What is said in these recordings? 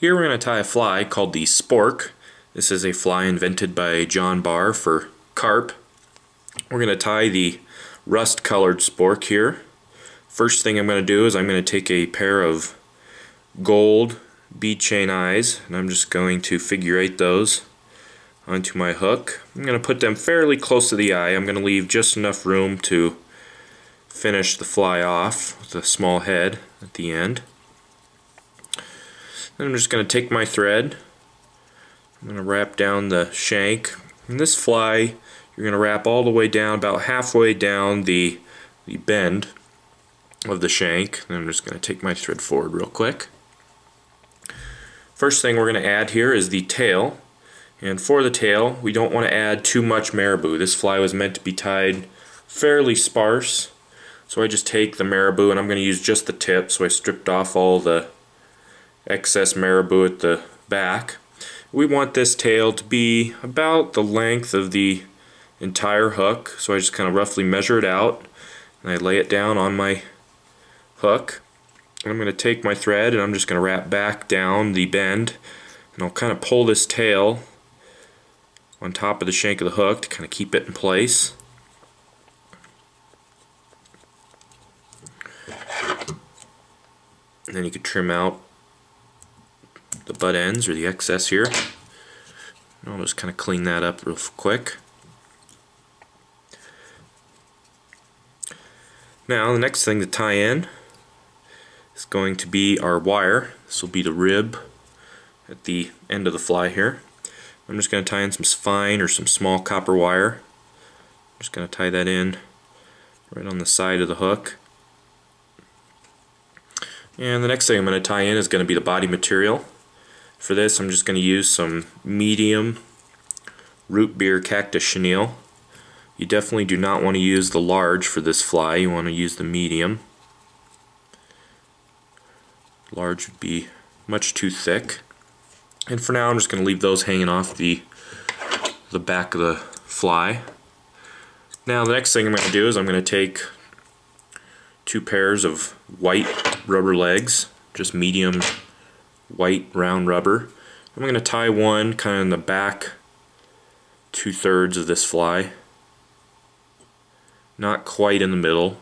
Here we're going to tie a fly called the spork. This is a fly invented by John Barr for carp. We're going to tie the rust-colored spork here. First thing I'm going to do is I'm going to take a pair of gold bead chain eyes, and I'm just going to figure eight those onto my hook. I'm going to put them fairly close to the eye. I'm going to leave just enough room to finish the fly off with a small head at the end. Then I'm just going to take my thread. I'm going to wrap down the shank. And this fly, you're going to wrap all the way down, about halfway down the bend of the shank. And I'm just going to take my thread forward real quick. First thing we're going to add here is the tail. And for the tail, we don't want to add too much marabou. This fly was meant to be tied fairly sparse. So I just take the marabou, and I'm going to use just the tip. So I stripped off all the excess marabou at the back. We want this tail to be about the length of the entire hook, so I just kind of roughly measure it out, and I lay it down on my hook. I'm going to take my thread, and I'm just going to wrap back down the bend, and I'll kind of pull this tail on top of the shank of the hook to kind of keep it in place. And then you could trim out the butt ends or the excess here. I'll just kind of clean that up real quick. Now the next thing to tie in is going to be our wire. This will be the rib at the end of the fly here. I'm just going to tie in some fine or some small copper wire. I'm just going to tie that in right on the side of the hook. And the next thing I'm going to tie in is going to be the body material. For this, I'm just going to use some medium root beer Cactus Chenille. You definitely do not want to use the large for this fly. You want to use the medium. Large would be much too thick. And for now, I'm just going to leave those hanging off the back of the fly. Now, the next thing I'm going to do is I'm going to take two pairs of white rubber legs, just medium white round rubber. I'm going to tie one kind of in the back 2/3 of this fly, not quite in the middle,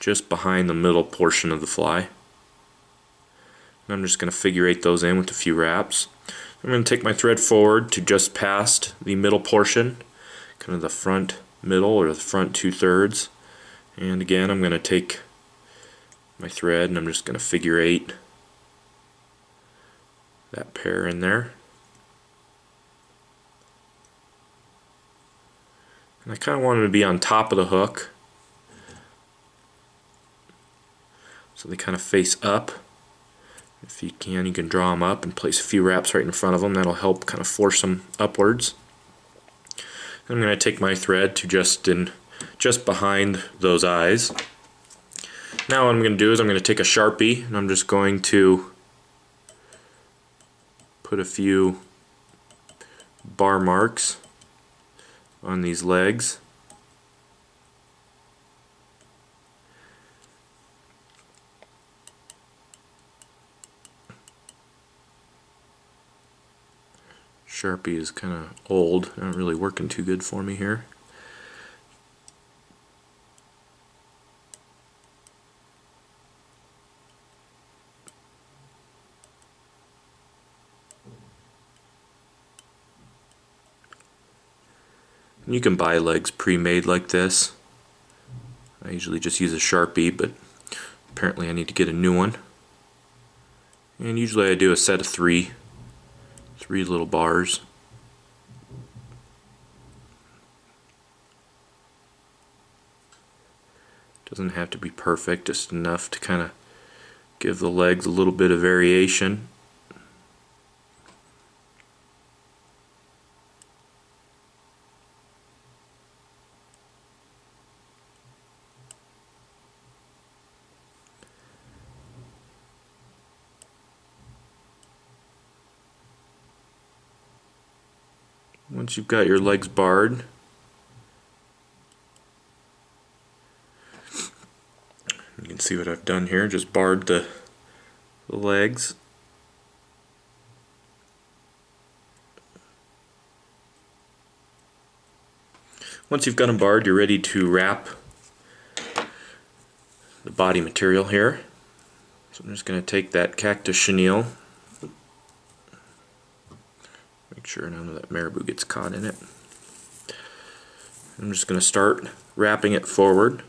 just behind the middle portion of the fly. And I'm just going to figure eight those in with a few wraps. I'm going to take my thread forward to just past the middle portion, kind of the front middle or the front 2/3, and again I'm going to take my thread and I'm just going to figure eight that pair in there. And I kind of want them to be on top of the hook, so they kind of face up. If you can, you can draw them up and place a few wraps right in front of them. That'll help kind of force them upwards. And I'm going to take my thread to just behind those eyes. Now what I'm going to do is I'm going to take a Sharpie and I'm just going to put a few bar marks on these legs. Sharpie is kind of old, not really working too good for me here. You can buy legs pre-made like this. I usually just use a Sharpie, but apparently I need to get a new one. And usually I do a set of three little bars. Doesn't have to be perfect, just enough to kind of give the legs a little bit of variation. Once you've got your legs barred, you can see what I've done here, just barred the legs. Once you've got them barred, you're ready to wrap the body material here. So I'm just going to take that Cactus Chenille, make sure none of that marabou gets caught in it. I'm just going to start wrapping it forward.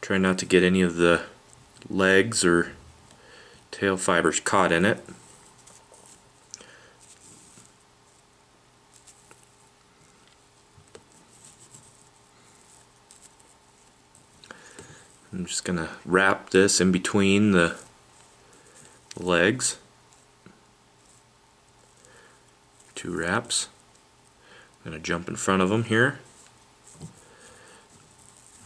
Try not to get any of the legs or tail fibers caught in it. I'm just going to wrap this in between the legs. 2 wraps. I'm going to jump in front of them here.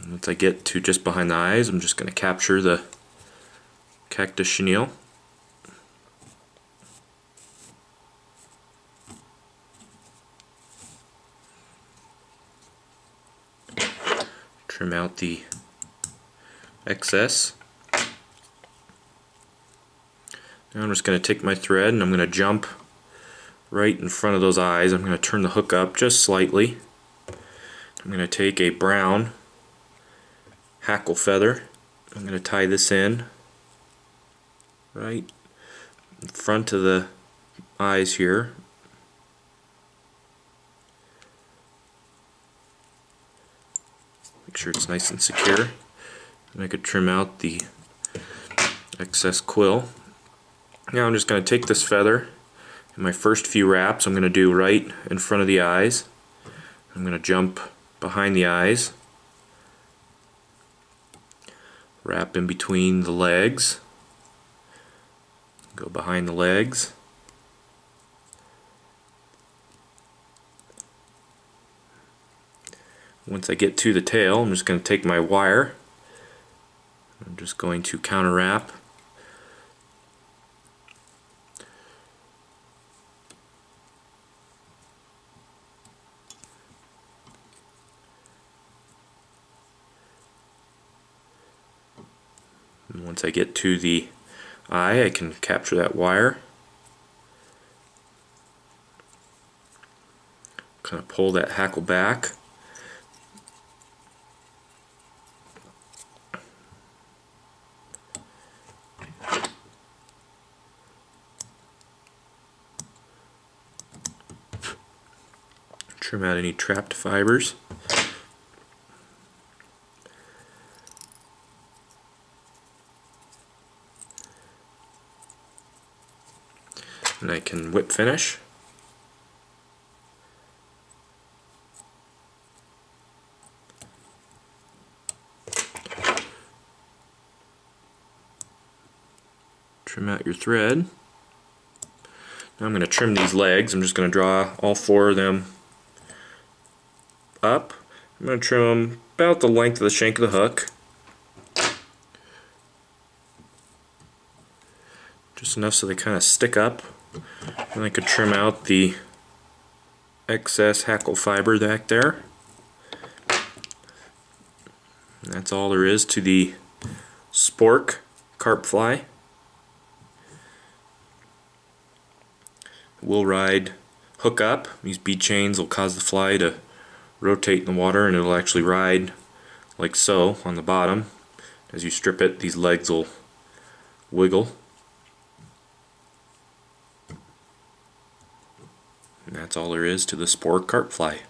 And once I get to just behind the eyes, I'm just going to capture the Cactus Chenille. Trim out the excess. Now I'm just going to take my thread and I'm going to jump right in front of those eyes. I'm going to turn the hook up just slightly. I'm going to take a brown hackle feather. I'm going to tie this in right in front of the eyes here. Make sure it's nice and secure. And I could trim out the excess quill. Now I'm just going to take this feather. In my first few wraps, I'm going to do right in front of the eyes. I'm going to jump behind the eyes, wrap in between the legs, go behind the legs, once I get to the tail, I'm just going to take my wire. I'm just going to counter wrap. And once I get to the eye, I can capture that wire. Kind of pull that hackle back. Trim out any trapped fibers. And I can whip finish. Trim out your thread. Now I'm going to trim these legs. I'm just going to draw all 4 of them up. I'm going to trim them about the length of the shank of the hook. Just enough so they kind of stick up. And I could trim out the excess hackle fiber back there. And that's all there is to the spork carp fly. We'll ride hook up. These bead chains will cause the fly to rotate in the water and it'll actually ride like so on the bottom. As you strip it, these legs will wiggle. And that's all there is to the spork carp fly.